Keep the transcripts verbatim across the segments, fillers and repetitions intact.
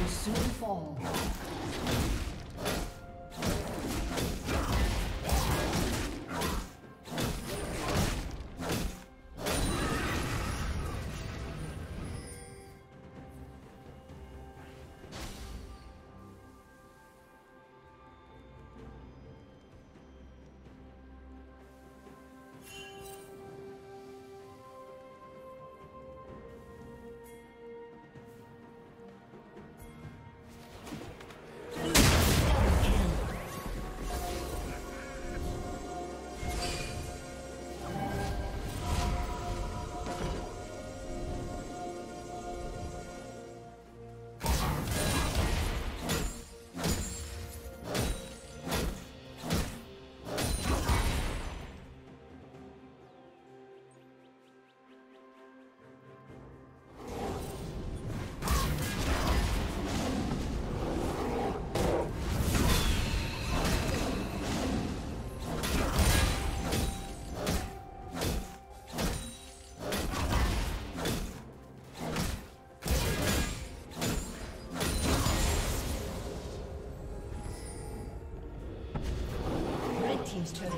will soon fall. Team's turn.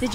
Did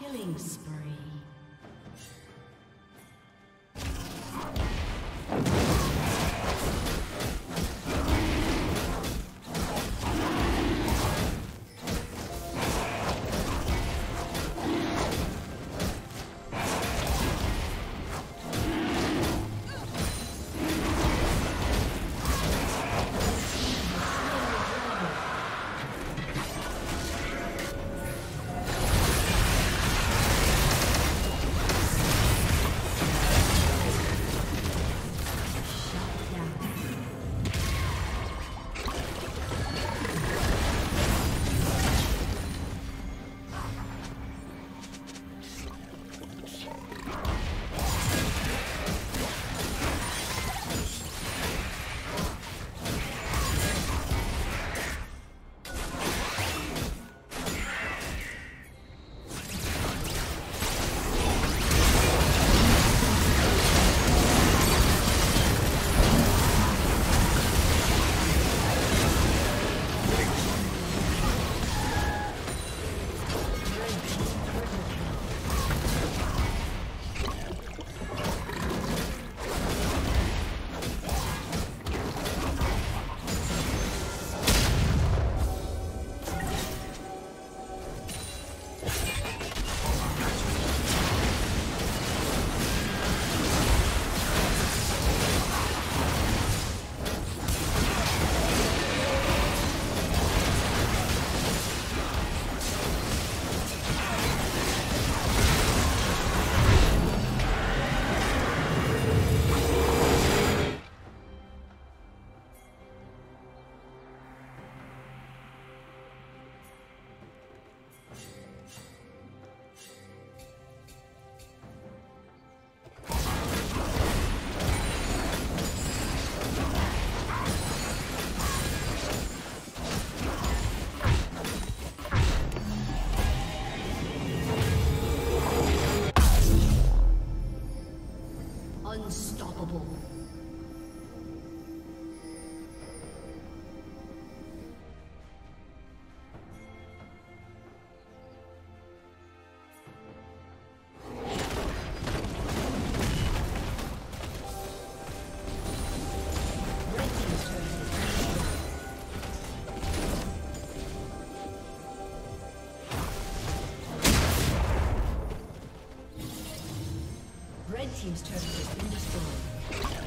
Killing spree. Team's turret has been destroyed.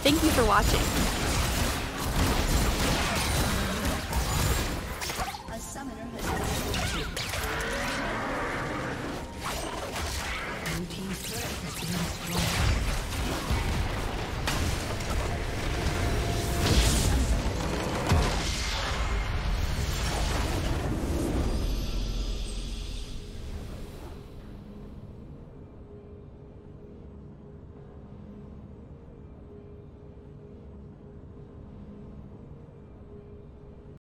Thank you for watching. A summoner has been destroyed. Blue team's turret has been destroyed.